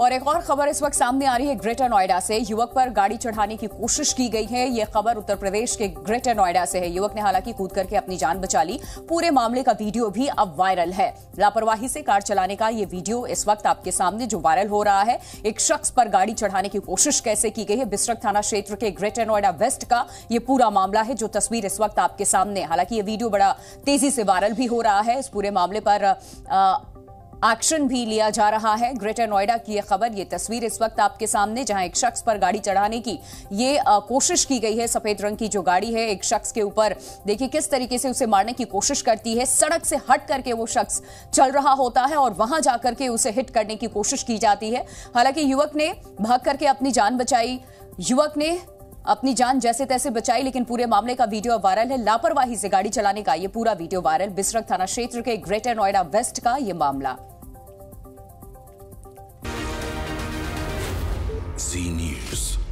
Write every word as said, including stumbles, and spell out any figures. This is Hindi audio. और एक और खबर इस वक्त सामने आ रही है ग्रेटर नोएडा से। युवक पर गाड़ी चढ़ाने की कोशिश की गई है। यह खबर उत्तर प्रदेश के ग्रेटर नोएडा से है। युवक ने हालांकि कूद करके अपनी जान बचा ली। पूरे मामले का वीडियो भी अब वायरल है। लापरवाही से कार चलाने का यह वीडियो इस वक्त आपके सामने जो वायरल हो रहा है। एक शख्स पर गाड़ी चढ़ाने की कोशिश कैसे की गई है, बिसरत थाना क्षेत्र के ग्रेटर नोएडा वेस्ट का यह पूरा मामला है, जो तस्वीर इस वक्त आपके सामने। हालांकि यह वीडियो बड़ा तेजी से वायरल भी हो रहा है। इस पूरे मामले पर आ, एक्शन भी लिया जा रहा है। ग्रेटर नोएडा की यह खबर, ये तस्वीर इस वक्त आपके सामने, जहां एक शख्स पर गाड़ी चढ़ाने की ये आ, कोशिश की गई है। सफेद रंग की जो गाड़ी है, एक शख्स के ऊपर देखिए किस तरीके से उसे मारने की कोशिश करती है। सड़क से हट करके वो शख्स चल रहा होता है और वहां जाकर के उसे हिट करने की कोशिश की जाती है। हालांकि युवक ने भाग करके अपनी जान बचाई। युवक ने अपनी जान जैसे तैसे बचाई, लेकिन पूरे मामले का वीडियो वायरल है। लापरवाही से गाड़ी चलाने का ये पूरा वीडियो वायरल, बिसरत थाना क्षेत्र के ग्रेटर नोएडा वेस्ट का ये मामला। जी न्यूज़।